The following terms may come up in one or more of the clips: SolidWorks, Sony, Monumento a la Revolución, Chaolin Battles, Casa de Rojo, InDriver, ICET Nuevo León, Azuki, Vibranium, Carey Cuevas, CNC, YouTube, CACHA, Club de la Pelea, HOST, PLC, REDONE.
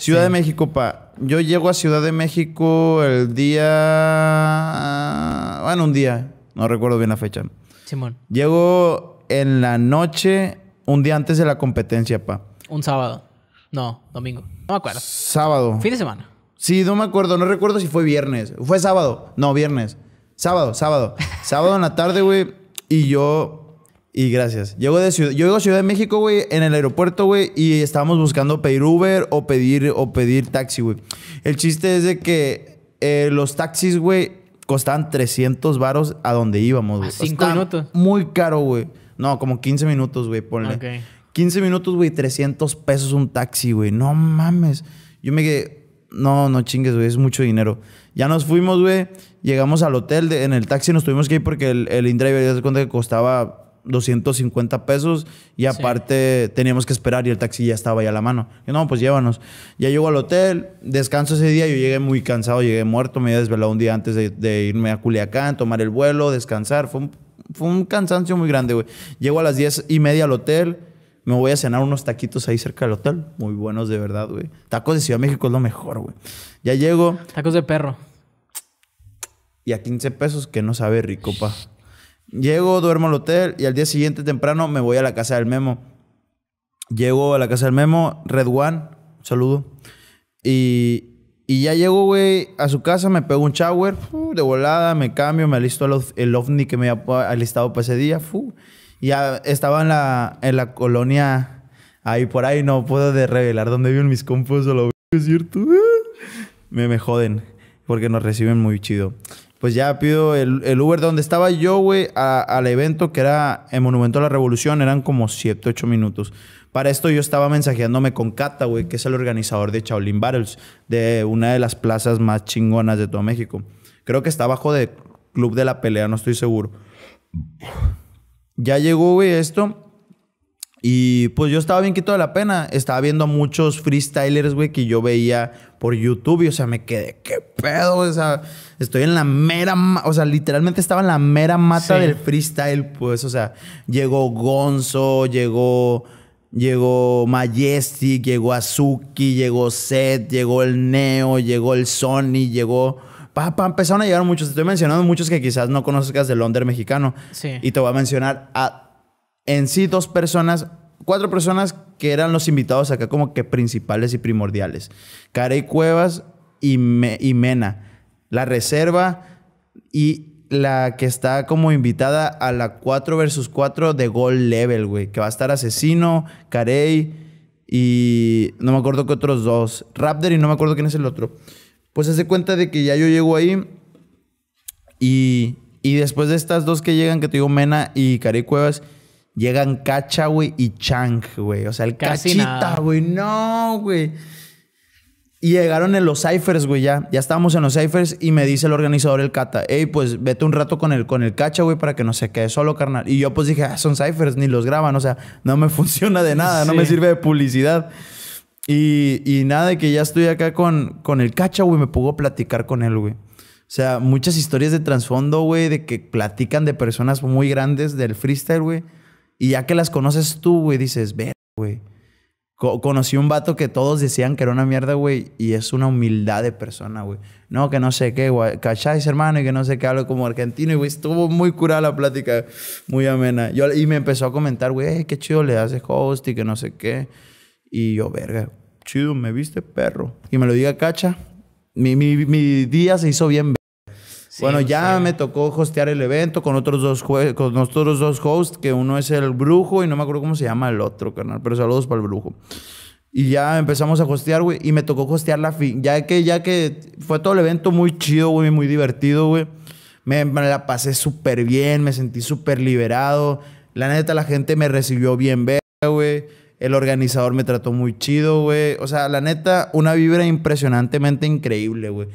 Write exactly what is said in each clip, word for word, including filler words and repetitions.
Ciudad sí. de México, pa. Yo llego a Ciudad de México el día... Bueno, un día. No recuerdo bien la fecha. Simón. Llego en la noche, un día antes de la competencia, pa. Un sábado. No, domingo. No me acuerdo. Sábado. Fin de semana. Sí, no me acuerdo. No recuerdo si fue viernes. Fue sábado. No, viernes. Sábado, sábado. Sábado en la tarde, güey. Y yo... Y gracias. Llego de Ciudad... Yo llego a Ciudad de México, güey, en el aeropuerto, güey. Y estábamos buscando pedir Uber o pedir, o pedir taxi, güey. El chiste es de que eh, los taxis, güey, costaban trescientos varos a donde íbamos, güey. Cinco minutos. Muy caro, güey. No, como quince minutos, güey, ponle. Ok. quince minutos, güey, trescientos pesos un taxi, güey. No mames. Yo me quedé... No, no chingues, güey. Es mucho dinero. Ya nos fuimos, güey. Llegamos al hotel. De, en el taxi nos tuvimos que ir porque el, el InDriver ya se cuenta que costaba doscientos cincuenta pesos. Y aparte sí. teníamos que esperar y el taxi ya estaba ya a la mano. Y no, pues llévanos. Ya llego al hotel. Descanso ese día. Yo llegué muy cansado. Llegué muerto. Me había desvelado un día antes de, de irme a Culiacán, tomar el vuelo, descansar. Fue un, fue un cansancio muy grande, güey. Llego a las diez y media al hotel. Me voy a cenar unos taquitos ahí cerca del hotel. Muy buenos, de verdad, güey. Tacos de Ciudad de México es lo mejor, güey. Ya llego. Tacos de perro. Y a quince pesos que no sabe rico, pa. Llego, duermo al hotel y al día siguiente temprano me voy a la casa del Memo. Llego a la casa del Memo, Red One, saludo. Y, y ya llego, güey, a su casa. Me pego un shower, uh, de volada. Me cambio, me alisto el ovni que me había alistado para ese día. Uh. Ya estaba en la, en la colonia, ahí por ahí, no puedo de revelar dónde viven mis compas, a lo es cierto. Me, me joden, porque nos reciben muy chido. Pues ya pido el, el Uber donde estaba yo, güey, al evento que era el Monumento a la Revolución, eran como siete, ocho minutos. Para esto yo estaba mensajeándome con Cata, güey, que es el organizador de Chaolin Battles, de una de las plazas más chingonas de todo México. Creo que está abajo de Club de la Pelea, no estoy seguro. Ya llegó, güey, esto. Y pues yo estaba bien quitado de la pena. Estaba viendo a muchos freestylers, güey, que yo veía por YouTube. Y, o sea, me quedé, ¿qué pedo? O sea, estoy en la mera... O sea, literalmente estaba en la mera mata sí. del freestyle, pues. O sea, llegó Gonzo, llegó... Llegó Majestic, llegó Azuki, llegó Seth, llegó el Neo, llegó el Sony, llegó... Pa, pa, empezaron a llegar muchos. Te estoy mencionando muchos que quizás no conozcas del under mexicano. Sí. Y te voy a mencionar a, en sí dos personas, cuatro personas que eran los invitados acá como que principales y primordiales. Carey Cuevas y, Me, y Mena. La reserva y la que está como invitada a la cuatro versus cuatro de Gold Level, güey. Que va a estar Asesino, Carey y no me acuerdo qué otros dos. Raptor y no me acuerdo quién es el otro. Pues se hace cuenta de que ya yo llego ahí y, y después de estas dos que llegan, que te digo Mena y Carey Cuevas, llegan Cacha, güey, y Chang, güey. O sea, el Casi Cachita, güey. No, güey. Y llegaron en los Cyphers, güey, ya. Ya estábamos en los Cyphers y me dice el organizador, el Cata, hey, pues vete un rato con el, con el Cacha, güey, para que no se quede solo, carnal. Y yo pues dije, ah, son Cyphers, ni los graban. O sea, no me funciona de nada, sí. no me sirve de publicidad. Y, y nada, de que ya estoy acá con, con el Cacha, güey. Me puedo platicar con él, güey. O sea, muchas historias de trasfondo, güey. De que platican de personas muy grandes del freestyle, güey. Y ya que las conoces tú, güey, dices, ver, güey. Co conocí un vato que todos decían que era una mierda, güey. Y es una humildad de persona, güey. No, que no sé qué, güey. Cacháis, hermano, y que no sé qué. Hablo como argentino. Y, güey, estuvo muy curada la plática. Muy amena. Yo, y me empezó a comentar, güey, qué chido le haces host y que no sé qué. Y yo, verga. Chido, me viste perro. Y me lo diga Cacha. Mi, mi, mi día se hizo bien. Sí, bueno, ya sí. me tocó hostear el evento con otros dos con otros dos hosts, que uno es el Brujo y no me acuerdo cómo se llama el otro, carnal. Pero saludos para el Brujo. Y ya empezamos a hostear, güey. Y me tocó hostear la fin. Ya que, ya que fue todo el evento muy chido, güey, muy divertido, güey. Me, me la pasé súper bien, me sentí súper liberado. La neta, la gente me recibió bien, güey. El organizador me trató muy chido, güey. O sea, la neta, una vibra impresionantemente increíble, güey.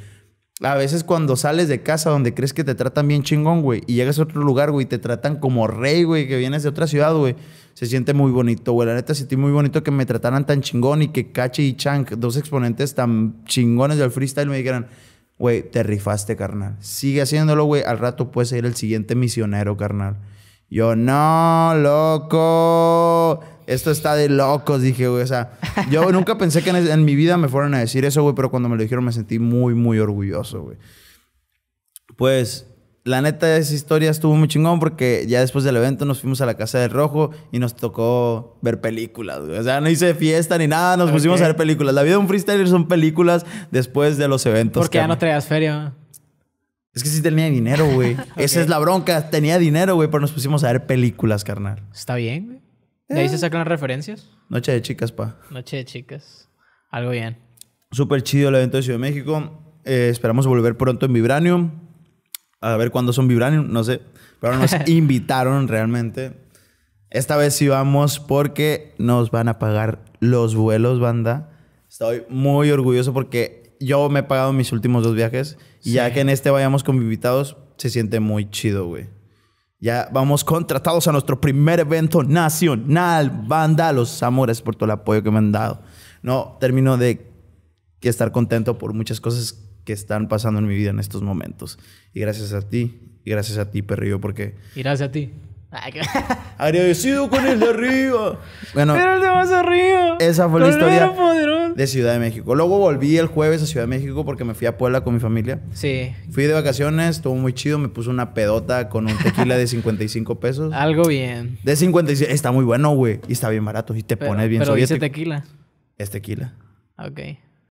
A veces cuando sales de casa donde crees que te tratan bien chingón, güey, y llegas a otro lugar, güey, te tratan como rey, güey, que vienes de otra ciudad, güey. Se siente muy bonito, güey. La neta, sentí muy bonito que me trataran tan chingón y que Cache y Chang, dos exponentes tan chingones del freestyle, me dijeran, güey, te rifaste, carnal. Sigue haciéndolo, güey. Al rato puedes ser el siguiente misionero, carnal. Yo, no, loco... esto está de locos, dije, güey. O sea, yo nunca pensé que en, en mi vida me fueran a decir eso, güey. Pero cuando me lo dijeron me sentí muy, muy orgulloso, güey. Pues, la neta, esa historia estuvo muy chingón porque ya después del evento nos fuimos a la Casa de Rojo y nos tocó ver películas, güey. O sea, no hice fiesta ni nada, nos pusimos a ver películas. La vida de un freestyler son películas después de los eventos. Porque ya no traías feria. Es que sí tenía dinero, güey. Okay. Esa es la bronca. Tenía dinero, güey, pero nos pusimos a ver películas, carnal. Está bien, güey. ¿De ahí se sacan las referencias? Noche de chicas, pa. Noche de chicas. Algo bien. Súper chido el evento de Ciudad de México. Eh, esperamos volver pronto en Vibranium. A ver cuándo son Vibranium, no sé. Pero nos invitaron realmente. Esta vez sí vamos porque nos van a pagar los vuelos, banda. Estoy muy orgulloso porque yo me he pagado mis últimos dos viajes. Sí. Y ya que en este vayamos con invitados, se siente muy chido, güey. Ya vamos contratados a nuestro primer evento nacional. Banda, los amores por todo el apoyo que me han dado. No, termino de estar contento por muchas cosas que están pasando en mi vida en estos momentos. Y gracias a ti. Y gracias a ti, perrillo, porque... Y gracias a ti. Agradecido con el de arriba. Bueno, pero el de más arriba. Esa fue la historia de Ciudad de México. Luego volví el jueves a Ciudad de México porque me fui a Puebla con mi familia. Sí. Fui de vacaciones, estuvo muy chido. Me puse una pedota con un tequila de cincuenta y cinco pesos. Algo bien. De cincuenta y cinco. Está muy bueno, güey. Y está bien barato. Y te pero, pones bien pero soviético. Pero dice tequila. Es tequila. Ok.